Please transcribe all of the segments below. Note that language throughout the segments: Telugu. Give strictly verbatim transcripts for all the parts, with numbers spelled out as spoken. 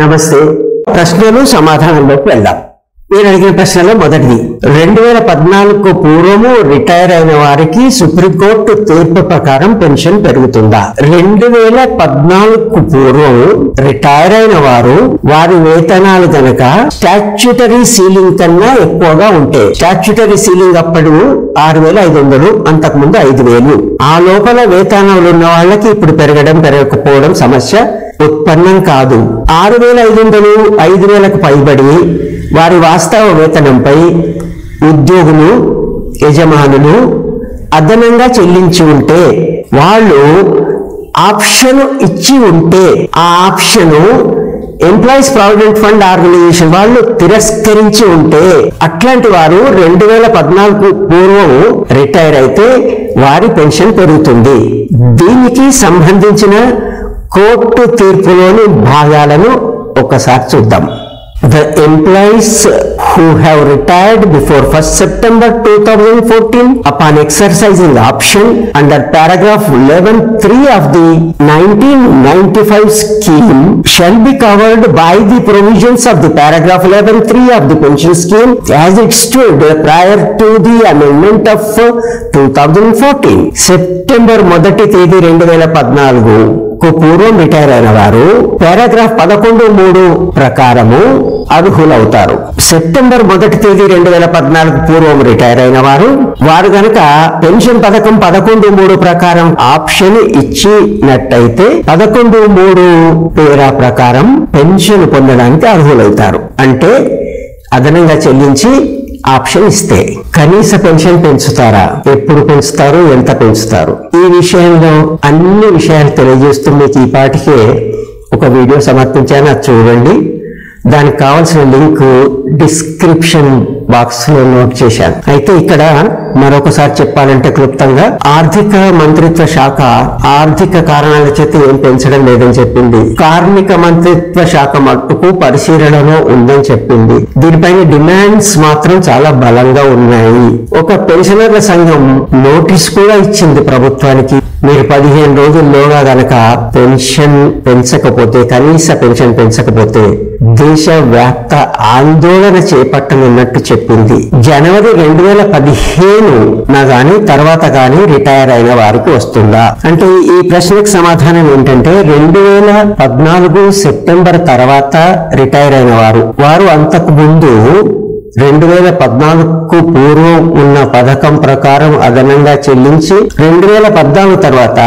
నమస్తే ప్రశ్నలు సమాధానాలకు వెళ్దాం నేను అడిగిన ప్రశ్నలో మొదటిది రెండు వేల పద్నాలుగు కు పూర్వము రిటైర్ అయిన వారికి సుప్రీం కోర్టు తీర్పు ప్రకారం పెన్షన్ పెరుగుతుందా రెండు వేల పద్నాలుగు కు పూర్వం రిటైర్ అయిన వారు వారి వేతనాలు గనక స్టాట్యూటరీ సీలింగ్ కన్నా ఎక్కువగా ఉంటే స్టాట్యూటరీ సీలింగ్ అప్పుడు ఆరు వేల ఐదు వందలు అంతకు ముందు ఐదు వేలు ఆ లోపల వేతనాలు ఉన్న వాళ్ళకి ఇప్పుడు పెరగడం పెరగకపోవడం సమస్య उत्पन्न का आर वेल ऐद पैबड़ी वारी वास्तव वेतन पै उद्योग यजमानुलु अदनंगा चेल्लिंचि उंटे वाळ्ळु आप्षन इच्छि उंटे आ option employees provident fund organisation వాళ్ళు తిరస్కరించి ఉంటే అట్లాంటి వారు రెండు వేల పద్నాలుగు పూర్వం రిటైర్ అయితే వారి పెన్షన్ పెరుగుతుంది దీనికి సంబంధించిన కోర్టు తీర్పులోని భాగాలను ఒకసారి చూద్దాం The employees who have retired before first September two thousand fourteen upon exercising the option under paragraph eleven point three of the nineteen ninety-five scheme shall be covered by the provisions of the paragraph eleven point three of the pension scheme as it stood prior to the amendment of two thousand fourteen. September మొదటి తేదీ రెండు వేల పద్నాలుగు को पूर्व रिटैर अयिन पाराग्राफ పదకొండు మూడు प्रकारము అర్హులవుతారు సెప్టెంబర్ మొదటి తేదీ రెండు వేల పద్నాలుగు పూర్వం రిటైర్ అయిన వారు వారు గనక పెన్షన్ పథకం పదకొండు మూడు ప్రకారం ఆప్షన్ ఇచ్చినట్టయితే పదకొండు మూడు పేరా ప్రకారం పెన్షన్ పొందడానికి అర్హులవుతారు అంటే అదనంగా చెల్లించి ఆప్షన్ ఇస్తే కనీస పెన్షన్ పెంచుతారా ఎప్పుడు పెంచుతారు ఎంత పెంచుతారు ఈ విషయంలో అన్ని విషయాలు తెలియజేస్తూ మీకు ఈ పాటికే ఒక వీడియో సమర్పించాను అది చూడండి దానికి కావాల్సిన లింక్ డిస్క్రిప్షన్ బాక్స్ లో నోట్ చేశాను అయితే ఇక్కడ మరొకసారి చెప్పాలంటే క్లుప్తంగా ఆర్థిక మంత్రిత్వ శాఖ ఆర్థిక కారణాల చేత ఏం పెంచడం లేదని చెప్పింది కార్మిక మంత్రిత్వ శాఖ మట్టుకు పరిశీలనలో ఉందని చెప్పింది దీనిపైన డిమాండ్స్ మాత్రం చాలా బలంగా ఉన్నాయి ఒక పెన్షనర్ల సంఘం నోటీస్ కూడా ఇచ్చింది ప్రభుత్వానికి మీరు పదిహేను రోజుల్లోగా గనక పెన్షన్ పెంచకపోతే కనీస పెన్షన్ పెంచకపోతే దేశవ్యాప్త ఆందోళన చేపట్టనున్నట్టు చెప్పింది జనవరి రెండు వేల పదిహేను నా గాని తర్వాత గాని రిటైర్ అయిన వారికి వస్తుందా అంటే ఈ ప్రశ్నకు సమాధానం ఏంటంటే రెండు వేల పద్నాలుగు సెప్టెంబర్ తర్వాత రిటైర్ అయిన వారు వారు అంతకు ముందు రెండు వేల పద్నాలుగు పూర్వం ఉన్న పథకం ప్రకారం అదనంగా చెల్లించి రెండు వేల పద్నాలుగు తర్వాత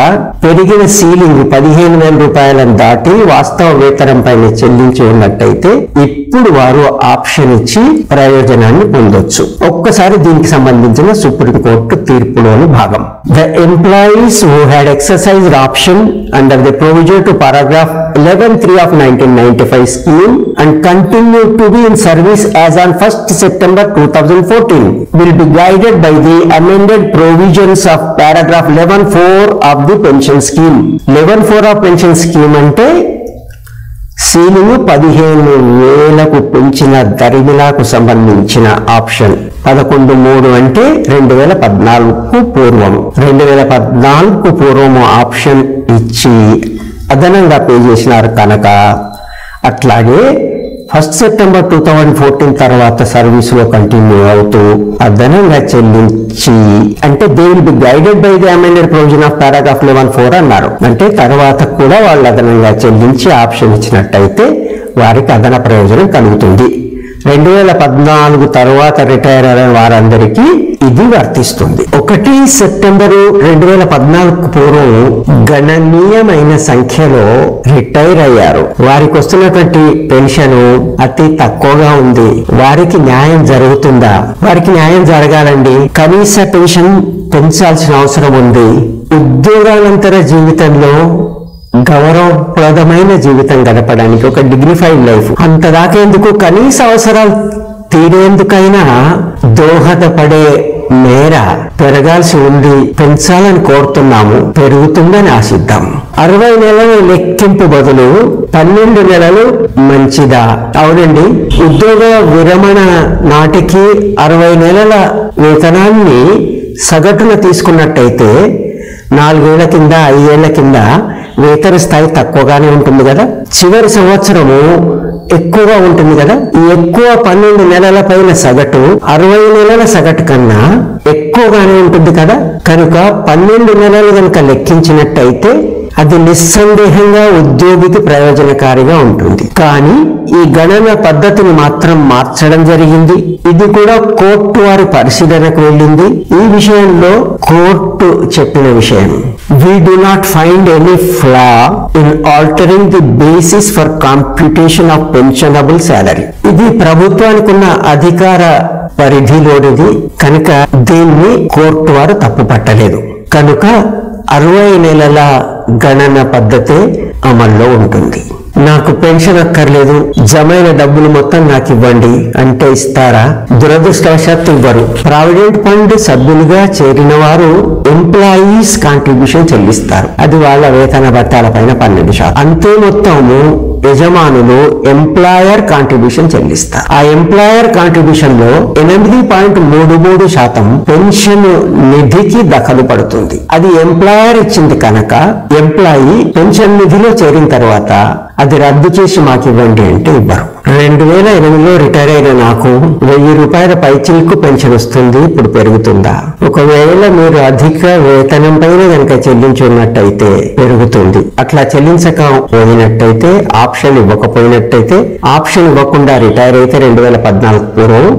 పెరిగిన సీలింగ్ పదిహేను వేల రూపాయలను దాటి వాస్తవ వేతనం పైన చెల్లించి ఉన్నట్టయితే ఇప్పుడు వారు ఆప్షన్ ఇచ్చి ప్రయోజనాన్ని పొందొచ్చు ఒక్కసారి దీనికి సంబంధించిన సుప్రీంకోర్టు తీర్పులోని భాగం the employees who had exercised option under the provision to paragraph eleven point three of nineteen ninety-five scheme and continue to be in service as on first September two thousand fourteen will be guided by the amended provisions of paragraph eleven point four of the pension scheme eleven point four of pension scheme ante ceiling పదిహేను వేలకు పెంచిన దరిమిలాకు సంబంధించిన ఆప్షన్ పదకొండు మూడు అంటే రెండు వేల పద్నాలుగు పూర్వం రెండు వేల పద్నాలుగు పూర్వము ఆప్షన్ ఇచ్చి అదనంగా పే చేసినారు కనుక అట్లాగే first September two thousand fourteen తర్వాత సర్వీసులో కంటిన్యూ అవుతూ అదనంగా చెల్లించి అంటే they will be guided by the amended provision of paragraph eleven four అన్నారు అంటే తర్వాత కూడా వాళ్ళు అదనంగా చెల్లించి ఆప్షన్ ఇచ్చినట్టయితే వారికి అదన ప్రయోజనం కలుగుతుంది రెండు వేల పద్నాలుగు తర్వాత రిటైర్ అయిన వారందరికీ ఇది వర్తిస్తుంది ఒకటి సెప్టెంబరు రెండు వేల పద్నాలుగు పూర్వం గణనీయమైన సంఖ్యలో రిటైర్ అయ్యారు వారికి వస్తున్నటువంటి పెన్షన్ అతి తక్కువగా ఉంది వారికి న్యాయం జరుగుతుందా వారికి న్యాయం జరగాలండి కనీస పెన్షన్ పెంచాల్సిన అవసరం ఉంది ఉద్యోగానంతర జీవితంలో గౌరవప్రదమైన జీవితం గడపడానికి ఒక డిగ్నిఫైడ్ లైఫ్ అంతదాకా ఎందుకు కనీస అవసరాలు తీరేందుకైనా దోహదపడే మేర పెరగాల్సి ఉంది పెంచాలని కోరుతున్నాము పెరుగుతుందని ఆశిద్దాం అరవై నెలల లెక్కింపు బదులు పన్నెండు నెలలు మంచిదా అవునండి ఉద్యోగ విరమణ నాటికి అరవై నెలల వేతనాన్ని సగటున తీసుకున్నట్టయితే నాలుగేళ్ల కింద ఐదేళ్ల కింద వేతన స్థాయి తక్కువగానే ఉంటుంది కదా, చివరి సంవత్సరము ఎక్కువగా ఉంటుంది కదా. ఈ ఎక్కువ పన్నెండు నెలల పైన సగటు అరవై నెలల సగటు కన్నా ఎక్కువగానే ఉంటుంది కదా. కనుక పన్నెండు నెలలు కనుక లెక్కించినట్టయితే అది నిస్సందేహంగా ఉద్యోగికి ప్రయోజనకారిగా ఉంటుంది. కానీ ఈ గణన పద్ధతిని మాత్రం మార్చడం జరిగింది. ఇది కూడా కోర్టు వారి పరిశీలనకు వెళ్ళింది. ఈ విషయంలో కోర్టు చెప్పిన విషయం, we do not find any flaw in altering the basis for computation of pensionable salary. ఇది ప్రభుత్వానికి ఉన్న అధికార పరిధిలోనిది కనుక దీన్ని కోర్టు వారు తప్పుపట్టలేదు. కనుక అరవై నెలల గణన పద్ధతి అమల్లో ఉంటుంది. నాకు పెన్షన్ అక్కర్లేదు, జమైన డబ్బులు మొత్తం నాకు ఇవ్వండి అంటే ఇస్తారా? దురదృష్టవశాత్తు ఇవ్వరు. ప్రావిడెంట్ ఫండ్ సభ్యులుగా చేరిన వారు ఎంప్లాయీస్ కాంట్రిబ్యూషన్ చెల్లిస్తారు, అది వాళ్ళ వేతన భత్యాల పైన పన్నెండు శాతం. అంతే మొత్తము యజమానులు ఎంప్లాయర్ కాంట్రిబ్యూషన్ చెల్లిస్తారు. ఆ ఎంప్లాయర్ కాంట్రిబ్యూషన్ లో ఎనిమిది పాయింట్ మూడు మూడు శాతం పెన్షన్ నిధికి దఖలు పడుతుంది. అది ఎంప్లాయర్ ఇచ్చింది కనుక ఎంప్లాయీ పెన్షన్ నిధిలో చేరిన తర్వాత అది రద్దు చేసి మాకు ఇవ్వండి అంటే ఇవ్వరు. రెండు వేల ఎనిమిదిలో రిటైర్ అయిన నాకు వెయ్యి రూపాయల పైచిలకు పెన్షన్ వస్తుంది. ఇప్పుడు పెరుగుతుందా? ఒకవేళ మీరు అధిక వేతనం పైన కనుక చెల్లించున్నట్టయితే పెరుగుతుంది. అట్లా చెల్లించక పోయినట్టయితే, ఆప్షన్ ఇవ్వకపోయినట్టయితే, ఆప్షన్ ఇవ్వకుండా రిటైర్ అయితే రెండు వేల పద్నాలుగు పూర్వం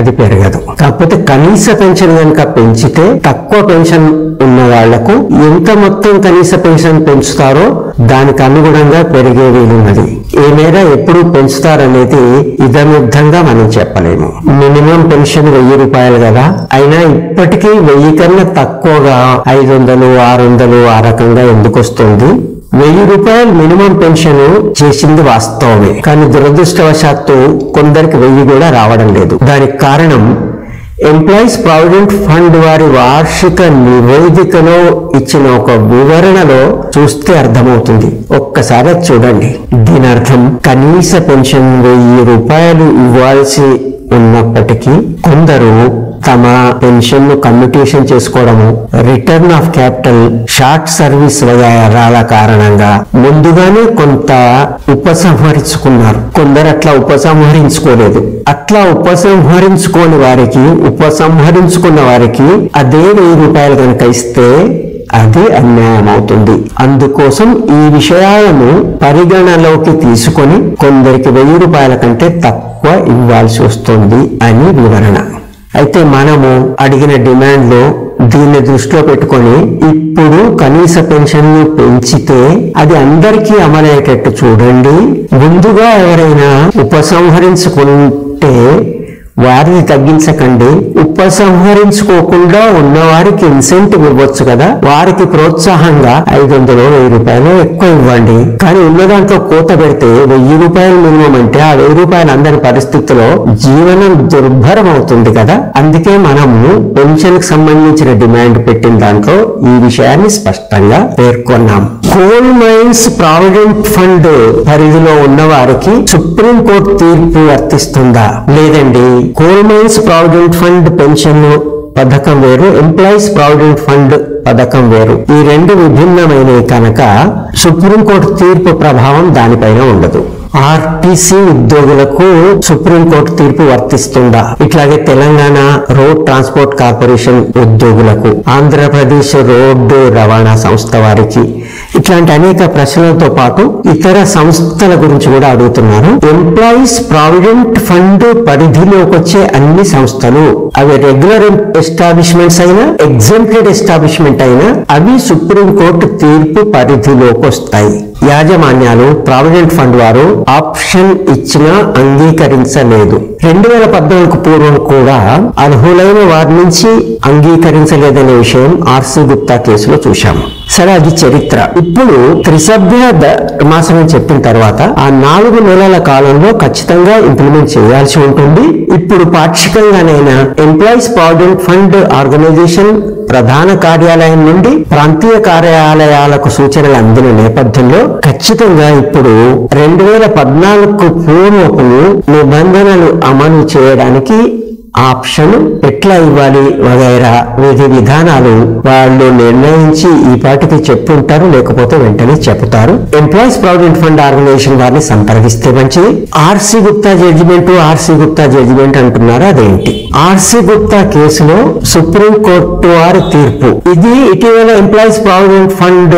అది పెరగదు. కాకపోతే కనీస పెన్షన్ కనుక పెంచితే తక్కువ పెన్షన్ ఉన్న వాళ్లకు ఎంత మొత్తం కనీస పెన్షన్ పెంచుతారో దానికి అనుగుణంగా పెరిగే వీలున్నది. ఏ మేర ఎప్పుడు పెంచుతారనేది ఇదమిద్ధంగా మనం చెప్పలేము. మినిమం పెన్షన్ వెయ్యి రూపాయలు కదా, అయినా ఇప్పటికీ వెయ్యి కన్నా తక్కువగా ఐదు వందలు ఆరు వందలు ఆ రకంగా ఎందుకు వస్తుంది? వెయ్యి రూపాయలు మినిమం పెన్షన్ చేసింది వాస్తవమే, కానీ దురదృష్టవశాత్తు కొందరికి వెయ్యి కూడా రావడం లేదు. దానికి కారణం ఎంప్లాయీస్ ప్రావిడెంట్ ఫండ్ వారి వార్షిక నివేదికలో ఇచ్చిన ఒక వివరణలో చూస్తే అర్థమవుతుంది. ఒక్కసారి చూడండి. దీని అర్థం కనీస పెన్షన్ వెయ్యి రూపాయలు ఇవ్వాల్సి ఉన్నప్పటికీ కొందరు తమ పెన్షన్ ను కమ్యూటేషన్ చేసుకోవడము, return of capital, short service వగైరాల కారణంగా ముందుగానే కొంత ఉపసంహరించుకున్నారు. కొందరు అట్లా ఉపసంహరించుకోలేదు. అట్లా ఉపసంహరించుకోని వారికి, ఉపసంహరించుకున్న వారికి అదే వెయ్యి రూపాయలు కనుక ఇస్తే అది అన్యాయం అవుతుంది. అందుకోసం ఈ విషయాలను పరిగణలోకి తీసుకొని కొందరికి వెయ్యి రూపాయల కంటే తక్కువ ఇవ్వాల్సి వస్తుంది అని వివరణ. అయితే మనము అడిగిన డిమాండ్ లో దీన్ని దృష్టిలో పెట్టుకొని ఇప్పుడు కనీస పెన్షన్ ను పెంచితే అది అందరికీ అమలయ్యేటట్టు చూడండి. ముందుగా ఎవరైనా ఉపసంహరించుకుంటే వారిని తగ్గించకండి, ఉపసంహరించుకోకుండా ఉన్న వారికి ఇన్సెంటివ్ ఇవ్వచ్చు కదా, వారికి ప్రోత్సాహంగా ఐదు వందలు వెయ్యి రూపాయలు ఎక్కువ ఇవ్వండి. కానీ ఉన్న దాంట్లో కోత పెడితే వెయ్యి రూపాయలు మినిమం అంటే ఆ వెయ్యి రూపాయలు అందరి పరిస్థితుల్లో జీవనం దుర్భరం అవుతుంది కదా. అందుకే మనము పెన్షన్ కి సంబంధించిన డిమాండ్ పెట్టిన దాంట్లో ఈ విషయాన్ని స్పష్టంగా పేర్కొన్నాం. కోల్ మైన్స్ ప్రావిడెంట్ ఫండ్ పరిధిలో ఉన్న వారికి సుప్రీంకోర్టు తీర్పు వర్తిస్తుందా? లేదండి. Coal mines provident fund pension పథకం వేరు, ఎంప్లాయీస్ ప్రావిడెంట్ ఫండ్ పథకం వేరు. ఈ రెండు విభిన్నమైనవి కనుక సుప్రీంకోర్టు తీర్పు ప్రభావం దానిపైన ఉండదు. ఆర్టీసీ ఉద్యోగులకు సుప్రీంకోర్టు తీర్పు వర్తిస్తుందా? ఇట్లాగే తెలంగాణ రోడ్ ట్రాన్స్పోర్ట్ కార్పొరేషన్ ఉద్యోగులకు, ఆంధ్రప్రదేశ్ రోడ్డు రవాణా సంస్థ వారికి, ఇట్లాంటి అనేక ప్రశ్నలతో పాటు ఇతర సంస్థల గురించి కూడా అడుగుతున్నారు. ఎంప్లాయీస్ ప్రావిడెంట్ ఫండ్ పరిధిలోకి వచ్చే అన్ని సంస్థలు, అవి రెగ్యులర్ ఎస్టాబ్లిష్మెంట్స్ అయినా ఎగ్జెంప్టెడ్ ఎస్టాబ్లిష్మెంట్ అయినా, అవి సుప్రీంకోర్టు తీర్పు పరిధిలోకి వస్తాయి. యాజమాన్యాలు ప్రావిడెంట్ ఫండ్ వారు ఆప్షన్ ఇచ్చినా అంగీకరించలేదు. రెండు వేల పద్నాలుగు పూర్వం కూడా అర్హులైన వారి నుంచి అంగీకరించలేదనే విషయం ఆర్సీ గుప్తా కేసులో చూశాము. సరే, అది చరిత్ర. ఇప్పుడు త్రిసభ్య ధర్మాసనం చెప్పిన తర్వాత ఆ నాలుగు నెలల కాలంలో ఖచ్చితంగా ఇంప్లిమెంట్ చేయాల్సి ఉంటుంది. ఇప్పుడు పాక్షికంగానైనా ఎంప్లాయీస్ ప్రావిడెంట్ ఫండ్ ఆర్గనైజేషన్ ప్రధాన కార్యాలయం నుండి ప్రాంతీయ కార్యాలయాలకు సూచనలు అందిన నేపథ్యంలో ఖచ్చితంగా ఇప్పుడు రెండు వేల పద్నాలుగు పూర్వపు నిబంధనలు అమలు చేయడానికి ఆప్షన్ ఎట్లా ఇవ్వాలి వగైరా విధి విధానాలు వాళ్ళు నిర్ణయించి ఈ పాటికి చెప్పుంటారు, లేకపోతే వెంటనే చెప్తారు. ఎంప్లాయీస్ ప్రావిడెంట్ ఫండ్ ఆర్గనైజేషన్ వారిని సంప్రదిస్తే మంచిది. RC Gupta judgement RC Gupta judgement అంటున్నారు, అదేంటి? ఆర్సి గుప్తా కేసులో సుప్రీంకోర్టు వారి తీర్పు ఇది. ఇటీవల ఎంప్లాయీస్ ప్రావిడెంట్ ఫండ్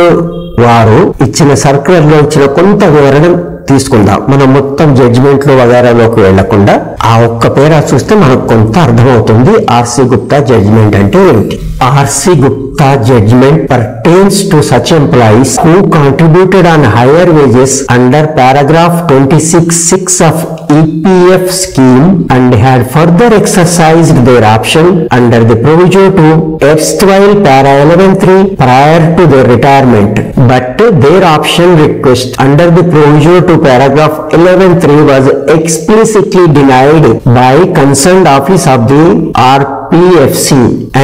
వారు ఇచ్చిన సర్క్యులర్ లో ఇచ్చిన కొంత వివరణ తీసుకుందాం. మనం మొత్తం జడ్జిమెంట్ లో వగైరాలోకి వెళ్లకుండా ఆ ఒక్క పేరా చూస్తే మనకు కొంత అర్థమవుతుంది ఆర్సి గుప్తా జడ్జిమెంట్ అంటే ఏంటి. RC Gupta judgement pertains to such employees who contributed on higher wages under paragraph twenty six six of E P F scheme and had further exercised their option under the proviso to erstwhile para eleven three prior to their retirement, but their option request under the proviso to paragraph eleven three was explicitly denied by concerned office of the R P F C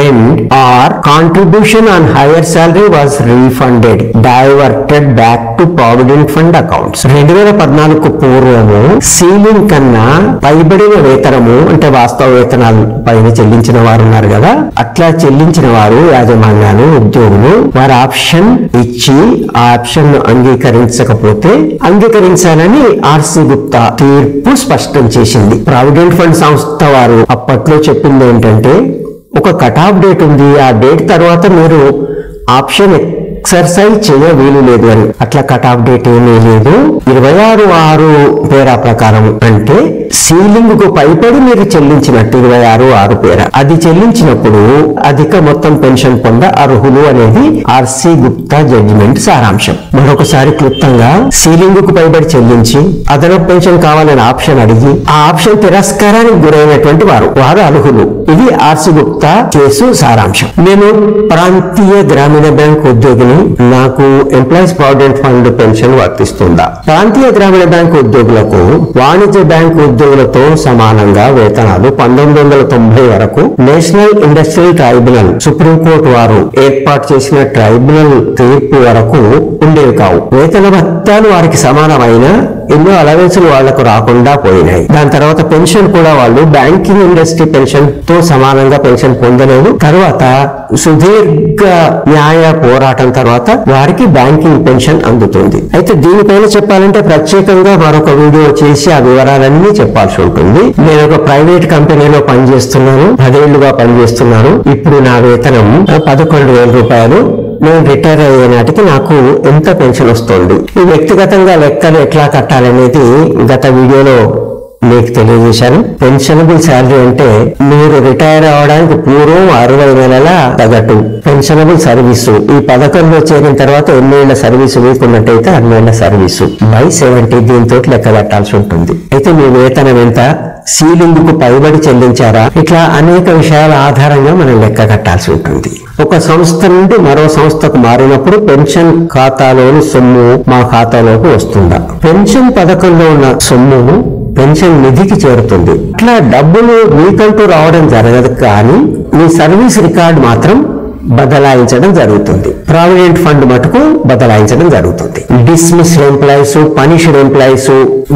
and our contribution on higher salary was refunded, diverted back to provident fund accounts. రెండు వేల పద్నాలుగు పూర్వము సీలింగ్ కన్నా పైబడిన వేతనము అంటే వాస్తవ వేతనాలు పైన చెల్లించిన వారు ఉన్నారు కదా, అట్లా చెల్లించిన వారు యాజమాన్యాలు ఉద్యోగులు వారు ఆప్షన్ ఇచ్చి ఆ ఆప్షన్ అంగీకరించకపోతే అంగీకరించాలని ఆర్సి గుప్తా తీర్పు స్పష్టం చేసింది. ప్రావిడెంట్ ఫండ్ సంస్థ వారు అప్పట్లో చెప్పింది ఏంటంటే ఒక కట్ ఆఫ్ డేట్ ఉంది, ఆ డేట్ తర్వాత మీరు ఆప్షన్ ఎక్సర్సైజ్ చేయ వీలు లేదు అని. అట్లా కట్ ఆఫ్ డేట్ ఏమీ లేదు. ఇరవై ఆరు ఆరు పేరా ప్రకారం అంటే సీలింగ్ కు పైపడి మీరు చెల్లించినట్టు ఇరవై ఆరు ఆరు పేరా అది చెల్లించినప్పుడు అధిక మొత్తం పెన్షన్ పొంద అర్హులు అనేది ఆర్సి గుప్తా జడ్జిమెంట్ సారాంశం. మరొకసారి క్లుప్తంగా సీలింగ్ కు పైబడి చెల్లించి అదనపు పెన్షన్ కావాలని ఆప్షన్ అడిగి ఆ ఆప్షన్ తిరస్కారానికి గురైనటువంటి వారు వారు అర్హులు. ఇది ఆర్సి గుప్తా కేసు సారాంశం. నేను ప్రాంతీయ గ్రామీణ బ్యాంక్ ఉద్యోగిని, నాకు ఎంప్లాయీస్ ప్రావిడెంట్ ఫండ్ పెన్షన్ వర్తిస్తుందా? ప్రాంతీయ గ్రామీణ బ్యాంకు ఉద్యోగులకు వాణిజ్య బ్యాంకు ఉద్యోగులతో సమానంగా వేతనాలు పంతొమ్మిది వందల తొంభై వరకు నేషనల్ ఇండస్ట్రియల్ ట్రైబ్యునల్ సుప్రీంకోర్టు వారు ఏర్పాటు చేసిన ట్రైబ్యునల్ తీర్పు వరకు ఉండేవి కావు. వేతన భత్యాలు వారికి సమానమైన ఎన్నో అలవెన్సులు వాళ్లకు రాకుండా పోయినాయి. దాని తర్వాత పెన్షన్ కూడా వాళ్ళు బ్యాంకింగ్ ఇండస్ట్రీ పెన్షన్ తో సమానంగా పెన్షన్ పొందలేదు. తర్వాత సుదీర్ఘ న్యాయ పోరాటం తర్వాత వారికి బ్యాంకింగ్ పెన్షన్ అందుతుంది. అయితే దీనిపైన చెప్పాలంటే ప్రత్యేకంగా మరొక వీడియో చేసి ఆ వివరాలన్నీ చెప్పాల్సి ఉంటుంది. నేను ఒక ప్రైవేట్ కంపెనీలో పనిచేస్తున్నాను, పదేళ్లుగా పనిచేస్తున్నాను. ఇప్పుడు నా వేతనం పదకొండు వేల రూపాయలు. నేను రిటైర్ అయ్యే నాటికి నాకు ఎంత పెన్షన్ వస్తుంది? ఈ వ్యక్తిగతంగా లెక్కలు ఎట్లా కట్టాలనేది గత వీడియోలో మీకు తెలియజేశాను. పెన్షనబుల్ శాలరీ అంటే మీరు రిటైర్ అవడానికి పూర్వం అరవై నెలల తగటు పెన్షనబుల్ సర్వీసు, ఈ పథకంలో చేరిన తర్వాత ఎన్నేళ్ల సర్వీసు వేసుకున్నట్టయితే అన్నేళ్ల సర్వీసు బై సెవెంటీ దీంతో లెక్క కట్టాల్సి ఉంటుంది. అయితే మీ వేతనం ఎంత, సీలింగ్ కు పైబడి చెల్లించారా, ఇట్లా అనేక విషయాల ఆధారంగా మనం లెక్క కట్టాల్సి ఉంటుంది. ఒక సంస్థ నుండి మరో సంస్థకు మారినప్పుడు పెన్షన్ ఖాతాలోని సొమ్ము మా ఖాతాలోకి వస్తుందా? పెన్షన్ పథకంలో ఉన్న సొమ్మును పెన్షన్ నిధికి చేరుతుంది. అట్లా డబ్బులు మీకంటూ రావడం జరగదు, కానీ మీ సర్వీస్ రికార్డు మాత్రం బదలాయించడం జరుగుతుంది. ప్రావిడెంట్ ఫండ్ మటుకు బదలాయించడం జరుగుతుంది. డిస్మిస్డ్ ఎంప్లాయీస్, పనిష్డ్ ఎంప్లాయీస్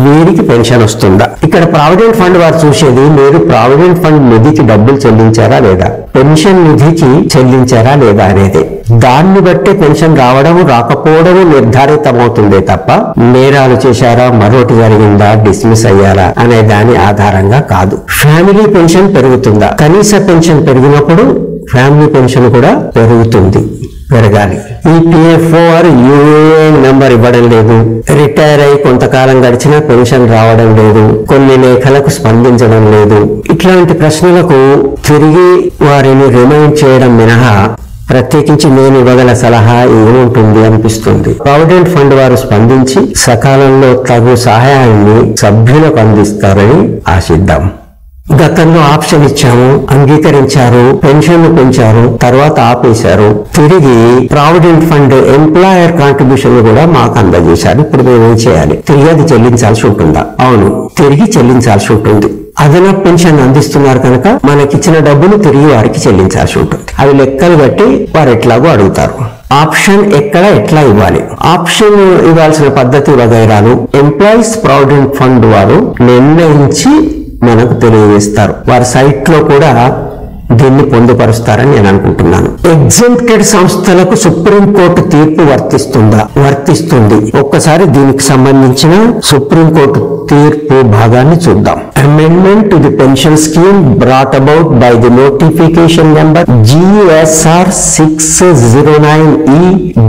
వీరికి పెన్షన్ వస్తుందా? ఇక్కడ ప్రావిడెంట్ ఫండ్ వారు చూసేది మీరు ప్రావిడెంట్ ఫండ్ నిధికి డబ్బులు చెల్లించారా లేదా, పెన్షన్ నిధికి చెల్లించారా లేదా అనేది. దాన్ని బట్టి పెన్షన్ రావడము రాకపోవడము నిర్ధారితమవుతుందే తప్ప నేరాలు చేశారా, మరోటి జరిగిందా, డిస్మిస్ అయ్యారా అనే దాని ఆధారంగా కాదు. ఫ్యామిలీ పెన్షన్ పెరుగుతుందా? కనీస పెన్షన్ పెరిగినప్పుడు ఫ్యామిలీ పెన్షన్ కూడా పెరుగుతుంది, పెరగాలి. ఈ పిఎఫ్ఓఆర్ యూఏఎన్ నంబర్ ఇవ్వడం లేదు, రిటైర్ అయి కొంతకాలం గడిచినా పెన్షన్ రావడం లేదు, కొన్ని లేఖలకు స్పందించడం లేదు, ఇట్లాంటి ప్రశ్నలకు తిరిగి వారిని రిమైండ్ చేయడం మినహా ప్రత్యేకించి నేను ఇవ్వగల సలహా ఏముంటుంది అనిపిస్తుంది. ప్రావిడెంట్ ఫండ్ వారు స్పందించి సకాలంలో తగు సహాయాన్ని సభ్యులకు అందిస్తారని ఆశిద్దాం. గతంలో ఆప్షన్ ఇచ్చాము, అంగీకరించారు, పెన్షన్ పెంచారు, తర్వాత ఆపేశారు, తిరిగి ప్రావిడెంట్ ఫండ్ ఎంప్లాయర్ కాంట్రిబ్యూషన్ కూడా మాకు అందజేశారు. ఇప్పుడు మేమేం చేయాలి? తిరిగి అది చెల్లించాల్సి ఉంటుందా? అవును, తిరిగి చెల్లించాల్సి ఉంటుంది. అదనపు పెన్షన్ అందిస్తున్నారు కనుక మనకిచ్చిన డబ్బులు తిరిగి వారికి చెల్లించాల్సి ఉంటుంది. అవి లెక్కలు బట్టి వారు ఎట్లాగో అడుగుతారు. ఆప్షన్ ఎక్కడ ఎట్లా ఇవ్వాలి, ఆప్షన్ ఇవ్వాల్సిన పద్ధతి వగైరాలు ఎంప్లాయీస్ ప్రావిడెంట్ ఫండ్ వారు నిర్ణయించి మనకు తెలియజేస్తారు. వారి సైట్ లో కూడా దీన్ని పొందుపరుస్తారని నేను అనుకుంటున్నాను. ఎగ్జెంప్టెడ్ సంస్థలకు సుప్రీంకోర్టు తీర్పు వర్తిస్తుందా? వర్తిస్తుంది. ఒక్కసారి దీనికి సంబంధించిన సుప్రీంకోర్టు తీర్పు భాగాన్ని చూద్దాం. Amendment to the pension scheme brought about by the notification number G S R six zero nine E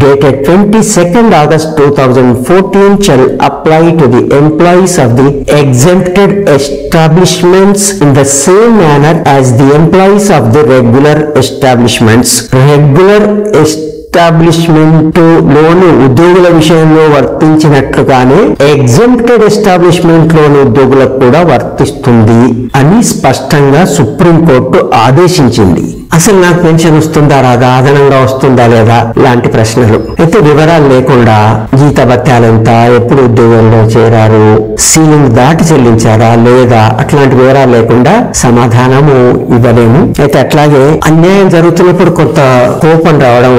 dated twenty-second August two thousand fourteen shall apply to the employees of the exempted establishments in the same manner as the employees of the regular establishments. Regular est एस्टाब्लिश्मेंट लोने उद्योग विषय में वर्तिंचिनट्लुगाने एग्जेंप्टेड एस्टाब्लिश्मेंट लोने उद्योगुलकु कूडा वर्तिस्तुंदी अनि स्पष्टंगा सुप्रीम कोर्टु आदेशिंचिंदी. అసలు నాకు పెన్షన్ వస్తుందా రాదా, అదనంగా వస్తుందా లేదా లాంటి ప్రశ్నలు అయితే వివరాలు లేకుండా జీత భత్యాలంతా ఎప్పుడు ఉద్యోగంలో చేరారు, సీలింగ్ దాటి చెల్లించారా లేదా, అట్లాంటి వివరాలు లేకుండా సమాధానము ఇవ్వలేము. అయితే అట్లాగే అన్యాయం జరుగుతున్నప్పుడు కొంత కోపం రావడం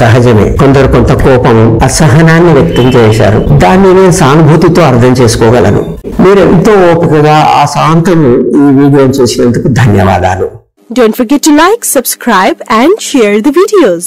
సహజమే. కొందరు కొంత కోపం అసహనాన్ని వ్యక్తం చేశారు. దాన్ని నేను సానుభూతితో అర్థం చేసుకోగలను. మీరు ఎంతో ఓపికగా ఆ సాంతము ఈ వీడియోను చూసినందుకు ధన్యవాదాలు. Don't forget to like, subscribe and share the videos.